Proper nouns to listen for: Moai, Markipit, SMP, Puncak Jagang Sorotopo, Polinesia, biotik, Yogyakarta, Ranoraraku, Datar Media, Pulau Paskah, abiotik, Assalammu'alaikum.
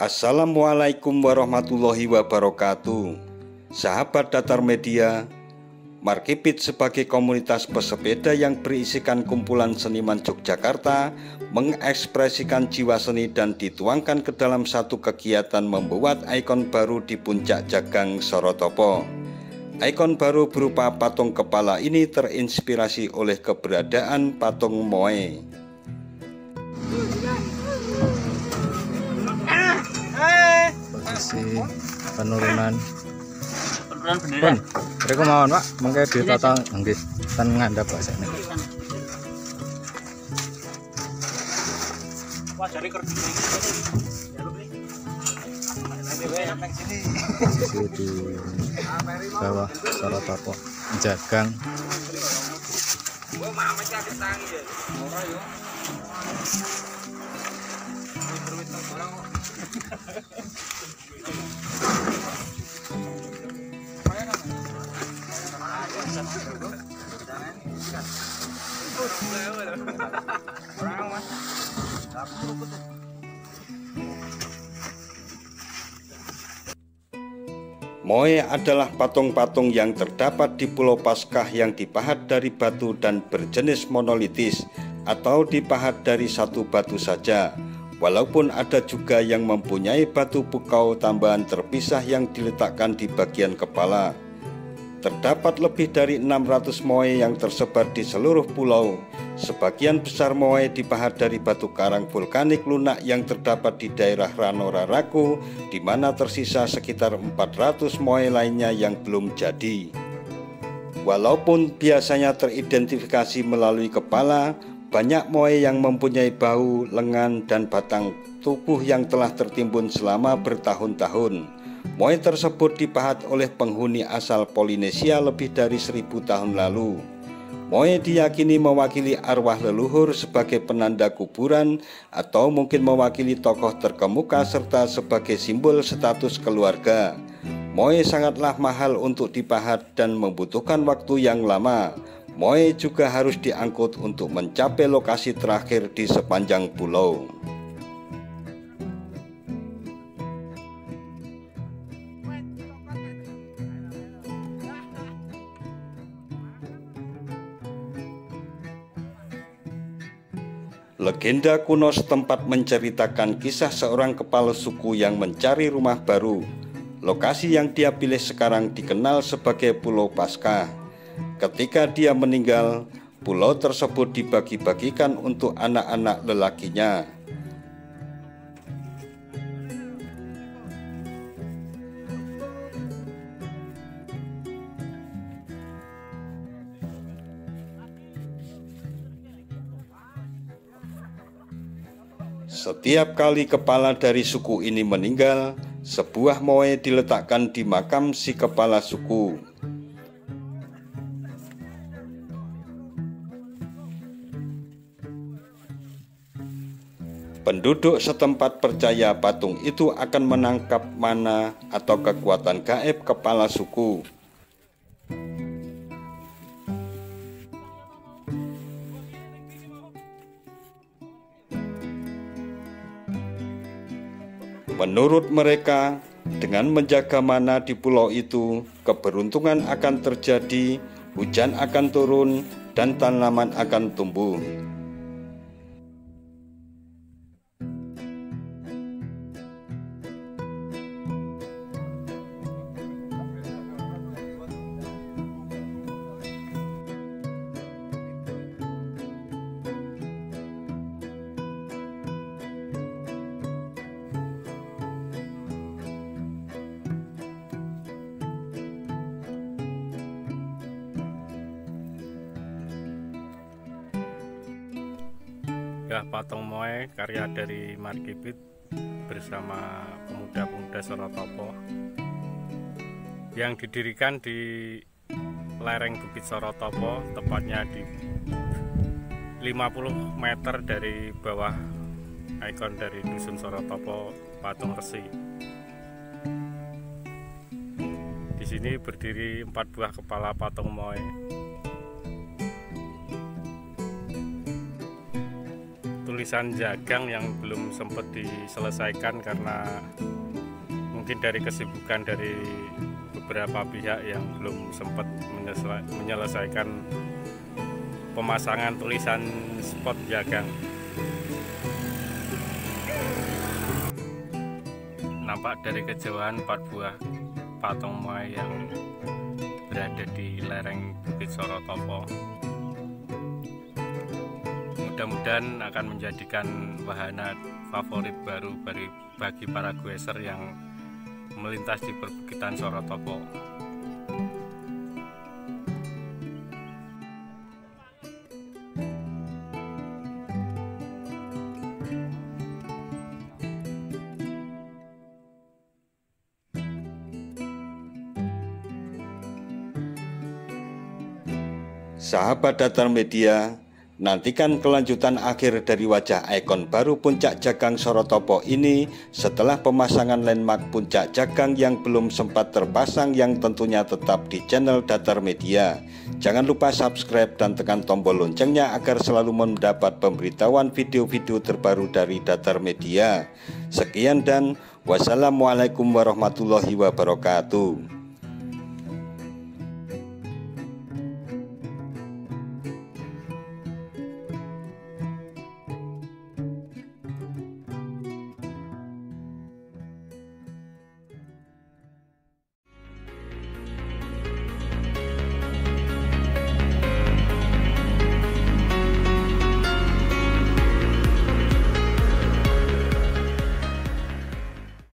Assalamualaikum warahmatullahi wabarakatuh. Sahabat Datar Media, Markipit sebagai komunitas pesepeda yang berisikan kumpulan seniman Yogyakarta mengekspresikan jiwa seni dan dituangkan ke dalam satu kegiatan membuat ikon baru di Puncak Jagang Sorotopo. Ikon baru berupa patung kepala ini terinspirasi oleh keberadaan patung Moai. Masih penurunan beneran. Mereka mohon Pak, mengke ditata nggih ten ngandhap Pak sakne. Wah, jare kerdi iki. Jaluk iki. Nang sini. Di bawah Sorotopo Jagang. Wah, mama iki ati tangi ya. Ora yo. Perwit nang barang kok. Moai adalah patung-patung yang terdapat di Pulau Paskah yang dipahat dari batu dan berjenis monolitis atau dipahat dari satu batu saja. Walaupun ada juga yang mempunyai batu pukau tambahan terpisah yang diletakkan di bagian kepala. Terdapat lebih dari 600 moai yang tersebar di seluruh pulau. Sebagian besar moai dipahat dari batu karang vulkanik lunak yang terdapat di daerah Ranoraraku, di mana tersisa sekitar 400 moai lainnya yang belum jadi. Walaupun biasanya teridentifikasi melalui kepala, banyak moai yang mempunyai bahu, lengan, dan batang tubuh yang telah tertimbun selama bertahun-tahun. Moai tersebut dipahat oleh penghuni asal Polinesia lebih dari 1000 tahun lalu. Moai diyakini mewakili arwah leluhur sebagai penanda kuburan atau mungkin mewakili tokoh terkemuka serta sebagai simbol status keluarga. Moai sangatlah mahal untuk dipahat dan membutuhkan waktu yang lama. Moai juga harus diangkut untuk mencapai lokasi terakhir di sepanjang pulau. Legenda kuno setempat menceritakan kisah seorang kepala suku yang mencari rumah baru. Lokasi yang dia pilih sekarang dikenal sebagai Pulau Paskah. Ketika dia meninggal, pulau tersebut dibagi-bagikan untuk anak-anak lelakinya. Setiap kali kepala dari suku ini meninggal, sebuah moai diletakkan di makam si kepala suku. Penduduk setempat percaya patung itu akan menangkap mana atau kekuatan gaib kepala suku. Menurut mereka, dengan menjaga mana di pulau itu, keberuntungan akan terjadi, hujan akan turun, dan tanaman akan tumbuh. Ya, patung Moai karya dari Markipit bersama pemuda-pemuda Sorotopo yang didirikan di lereng Bukit Sorotopo, tepatnya di 50 meter dari bawah ikon dari dusun Sorotopo, patung Resi. Di sini berdiri 4 buah kepala patung Moai. tulisan jagang yang belum sempat diselesaikan karena mungkin dari kesibukan dari beberapa pihak yang belum sempat menyelesaikan pemasangan tulisan spot jagang. Nampak dari kejauhan 4 buah patung Moai yang berada di lereng Bukit Sorotopo. Mudah-mudahan akan menjadikan wahana favorit baru bagi para goeser yang melintas di perbukitan Sorotopo. Sahabat Datar Media, nantikan kelanjutan akhir dari wajah ikon baru Puncak Jagang Sorotopo ini setelah pemasangan landmark Puncak Jagang yang belum sempat terpasang, yang tentunya tetap di channel Datar Media. Jangan lupa subscribe dan tekan tombol loncengnya agar selalu mendapat pemberitahuan video-video terbaru dari Datar Media. Sekian dan wassalamualaikum warahmatullahi wabarakatuh.